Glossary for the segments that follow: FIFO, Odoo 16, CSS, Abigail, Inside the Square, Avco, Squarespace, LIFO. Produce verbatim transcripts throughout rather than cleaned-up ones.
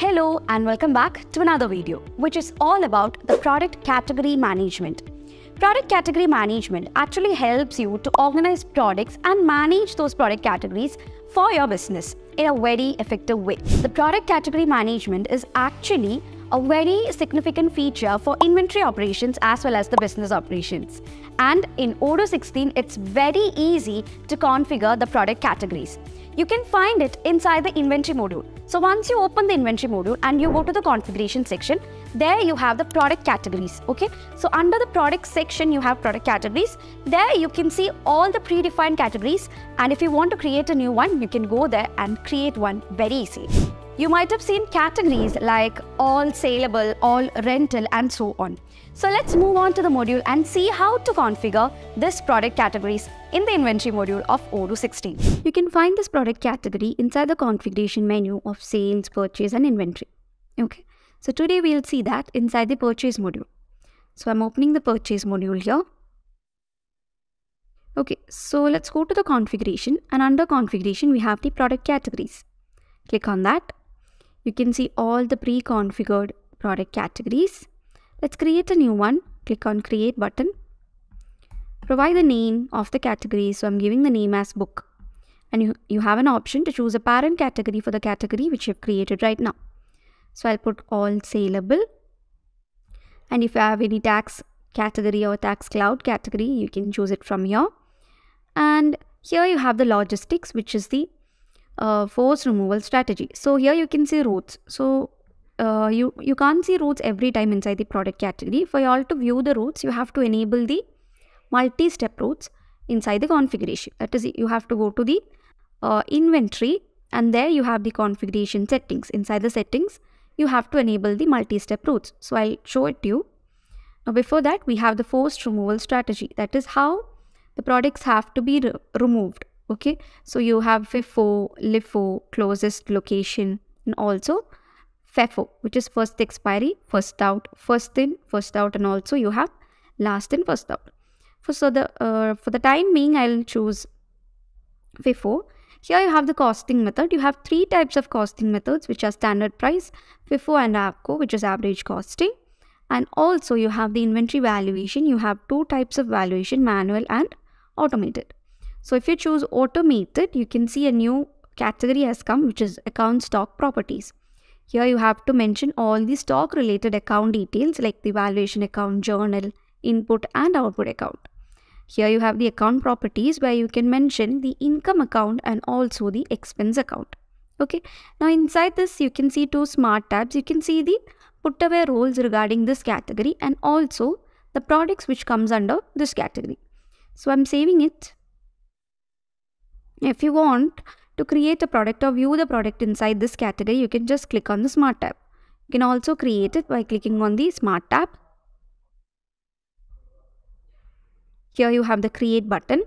Hello and welcome back to another video, which is all about the product category management. Product category management actually helps you to organize products and manage those product categories for your business in a very effective way. The product category management is actually a very significant feature for inventory operations as well as the business operations. And in Odoo sixteen, it's very easy to configure the product categories. You can find it inside the inventory module. So once you open the inventory module and you go to the configuration section, there you have the product categories, okay? So under the product section, you have product categories. There you can see all the predefined categories, and if you want to create a new one, you can go there and create one very easy. You might have seen categories like all saleable, all rental, and so on. So let's move on to the module and see how to configure this product categories in the inventory module of Odoo sixteen. You can find this product category inside the configuration menu of sales, purchase, and inventory. Okay, so today we'll see that inside the purchase module. So I'm opening the purchase module here. Okay, so let's go to the configuration, and under configuration we have the product categories. Click on that. You can see all the pre-configured product categories. Let's create a new one. Click on create button. Provide the name of the category. So I'm giving the name as book. And you, you have an option to choose a parent category for the category which you've created right now. So I'll put all saleable. And if you have any tax category or tax cloud category, you can choose it from here. And here you have the logistics, which is the Uh, force removal strategy. So here you can see routes. So uh, you, you can't see routes every time inside the product category. For you all to view the routes, you have to enable the multi-step routes inside the configuration. That is, you have to go to the uh, inventory, and there you have the configuration settings. Inside the settings, you have to enable the multi-step routes. So I'll show it to you. Now before that, we have the forced removal strategy. That is how the products have to be re removed. Okay, so you have FIFO, LIFO, closest location, and also FIFO, which is first expiry, first out, first in, first out, and also you have last in, first out. For, so the, uh, for the time being, I'll choose FIFO. Here you have the costing method. You have three types of costing methods, which are standard price, FIFO, and Avco, which is average costing. And also you have the inventory valuation. You have two types of valuation, manual and automated. So if you choose automated, you can see a new category has come, which is account stock properties. Here you have to mention all the stock related account details like the valuation account, journal, input and output account. Here you have the account properties where you can mention the income account and also the expense account. Okay. Now inside this, you can see two smart tabs. You can see the put away roles regarding this category and also the products which comes under this category. So I'm saving it. If you want to create a product or view the product inside this category, you can just click on the Smart tab. You can also create it by clicking on the Smart tab. Here you have the Create button.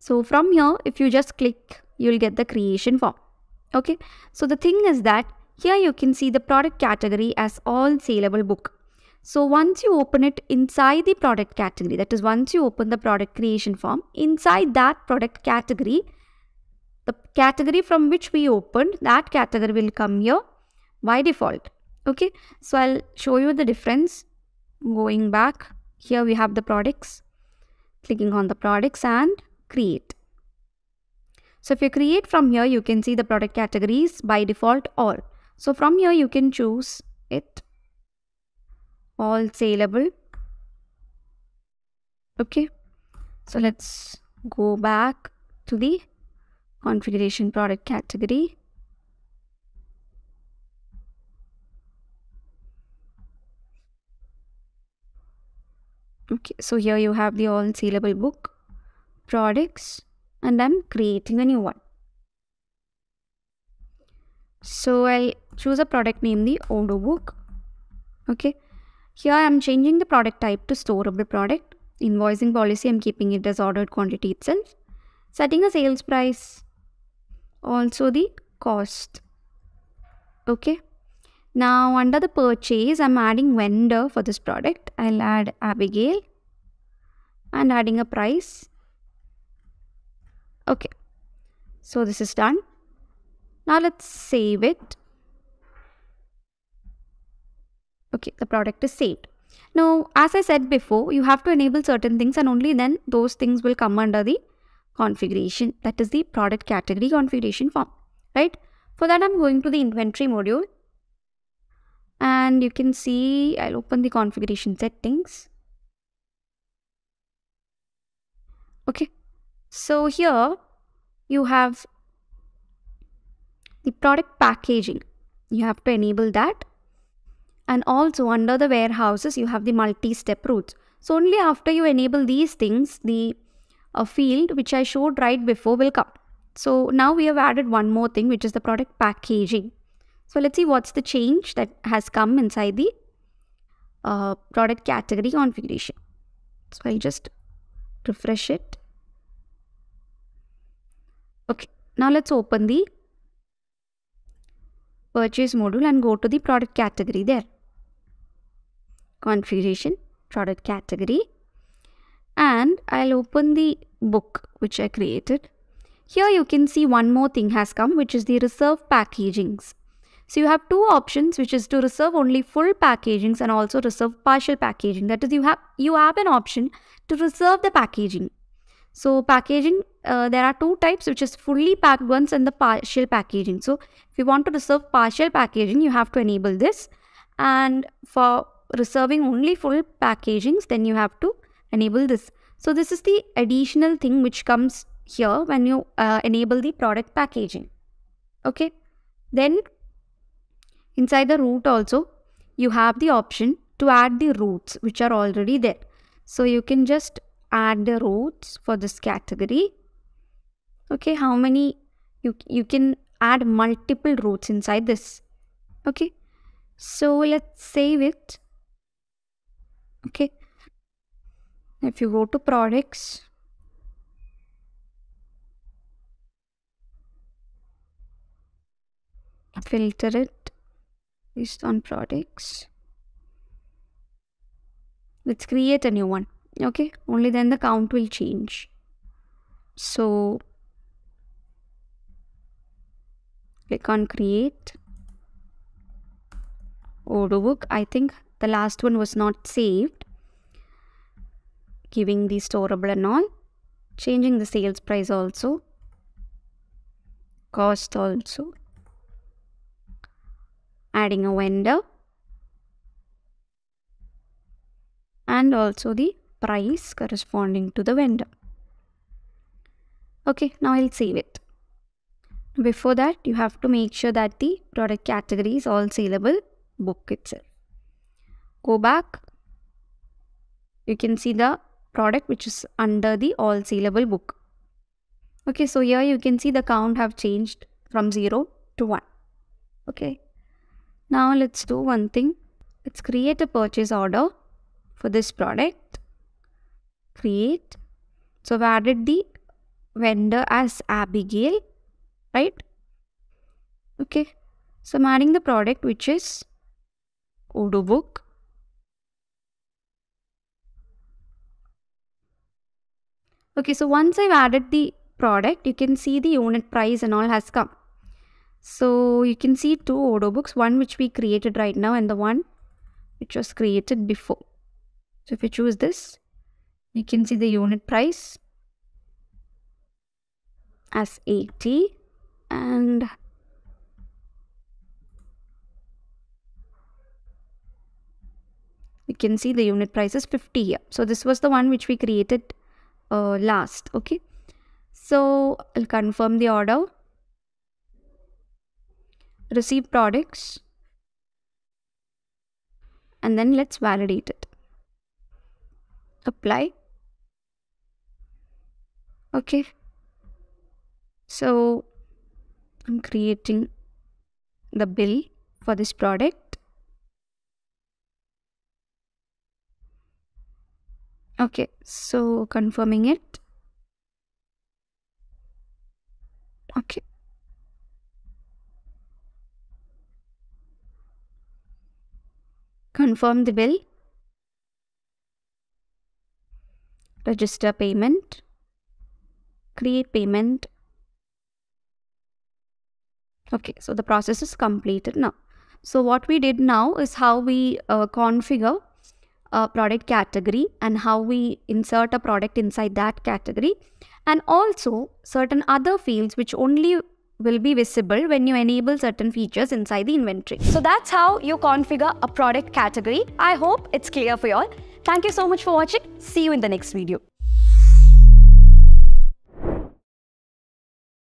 So from here, if you just click, you'll get the creation form. Okay. So the thing is that here you can see the product category as all saleable book. So once you open it inside the product category, that is once you open the product creation form, inside that product category, the category from which we opened, that category will come here by default. Okay, so I'll show you the difference. Going back, here we have the products, clicking on the products and create. So if you create from here, you can see the product categories by default all. So from here, you can choose it. All saleable. Okay, so let's go back to the configuration product category. Okay, so here you have the all saleable book products, and I'm creating a new one. So I'll choose a product name, the Odoo book. Okay. Here I am changing the product type to storable product. Invoicing policy, I am keeping it as ordered quantity itself. Setting a sales price. Also the cost. Okay. Now under the purchase, I am adding vendor for this product. I will add Abigail. And adding a price. Okay. So this is done. Now Now let's save it. Okay, the product is saved. Now, as I said before, you have to enable certain things and only then those things will come under the configuration. That is the product category configuration form, right? For that, I'm going to the inventory module. And you can see, I'll open the configuration settings. Okay, so here you have the product packaging. You have to enable that. And also under the warehouses, you have the multi-step routes. So only after you enable these things, the uh, field which I showed right before will come. So now we have added one more thing, which is the product packaging. So let's see what's the change that has come inside the uh, product category configuration. So I'll just refresh it. Okay, now let's open the purchase module and go to the product category there. Configuration, product category, and I'll open the book which I created. Here you can see one more thing has come, which is the reserve packagings. So you have two options, which is to reserve only full packagings and also reserve partial packaging. That is, you have you have an option to reserve the packaging. So packaging, uh, there are two types, which is fully packed ones and the partial packaging. So if you want to reserve partial packaging, you have to enable this. And for reserving only full packagings, then you have to enable this. So this is the additional thing which comes here when you uh, enable the product packaging. Okay. Then inside the route also, you have the option to add the routes which are already there. So you can just add the routes for this category. Okay, how many? You, you can add multiple routes inside this. Okay, so let's save it. Okay, if you go to products, filter it based on products. Let's create a new one. Okay, only then the count will change. So click on create Odoo book. I think the last one was not saved, giving the storable and all, changing the sales price also, cost also, adding a vendor and also the price corresponding to the vendor. Okay, now I'll save it. Before that, you have to make sure that the product category is all saleable book itself. Go back. You can see the product which is under the all saleable book. Okay, so here you can see the count have changed from zero to one. Okay, now let's do one thing. Let's create a purchase order for this product. Create. So I've added the vendor as Abigail, right? Okay, so I'm adding the product, which is Odoo book. Okay, so once I've added the product, you can see the unit price and all has come. So you can see two Odoo books, one which we created right now and the one which was created before. So if you choose this, you can see the unit price as eighty and you can see the unit price is fifty here. So this was the one which we created uh, last. Okay, so I'll confirm the order. Receive products and then let's validate it. Apply. Okay, so I'm creating the bill for this product. Okay, so confirming it. Okay, confirm the bill. Register payment, create payment, Okay, so the process is completed now. So what we did now is how we uh, configure a product category and how we insert a product inside that category, and also certain other fields which only will be visible when you enable certain features inside the inventory. So that's how you configure a product category. I hope it's clear for you all. Thank you so much for watching. See you in the next video.